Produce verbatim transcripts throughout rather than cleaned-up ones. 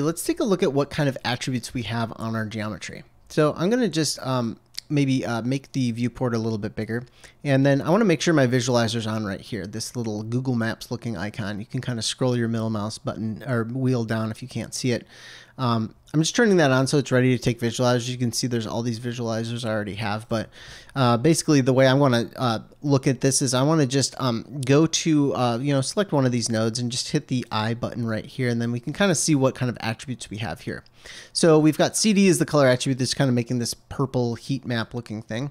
Let's take a look at what kind of attributes we have on our geometry. So I'm going to just um, maybe uh, make the viewport a little bit bigger. And then I want to make sure my visualizer's on right here, this little Google Maps looking icon. You can kind of scroll your middle mouse button or wheel down if you can't see it. Um, I'm just turning that on so it's ready to take visualizers. You can see there's all these visualizers I already have, but uh, basically the way I want to uh, look at this is I want to just um, go to, uh, you know, select one of these nodes and just hit the I button right here, and then we can kind of see what kind of attributes we have here. So we've got C D is the color attribute that's kind of making this purple heat map looking thing.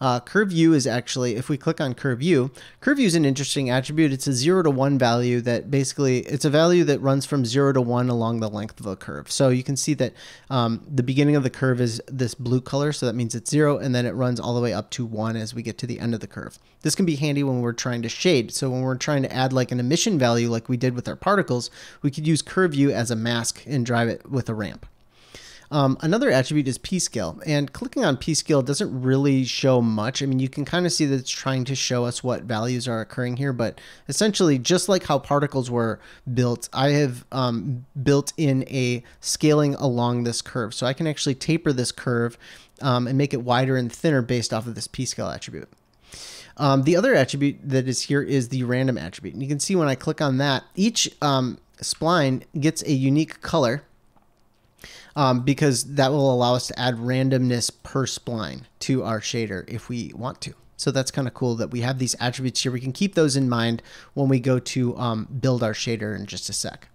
Uh, curve U is actually, if we click on curve U, curve U is an interesting attribute. It's a zero to one value that basically, it's a value that runs from zero to one along the length of a curve. So you can see that um, the beginning of the curve is this blue color, so that means it's zero, and then it runs all the way up to one as we get to the end of the curve. This can be handy when we're trying to shade. So when we're trying to add like an emission value like we did with our particles, we could use curve U as a mask and drive it with a ramp. Um, another attribute is p-scale, and clicking on p-scale doesn't really show much. I mean, you can kind of see that it's trying to show us what values are occurring here, but essentially just like how particles were built, I have um, built in a scaling along this curve. So I can actually taper this curve um, and make it wider and thinner based off of this p-scale attribute. Um, the other attribute that is here is the random attribute. And you can see when I click on that, each um, spline gets a unique color. Um, because that will allow us to add randomness per spline to our shader if we want to. So that's kind of cool that we have these attributes here. We can keep those in mind when we go to um, build our shader in just a sec.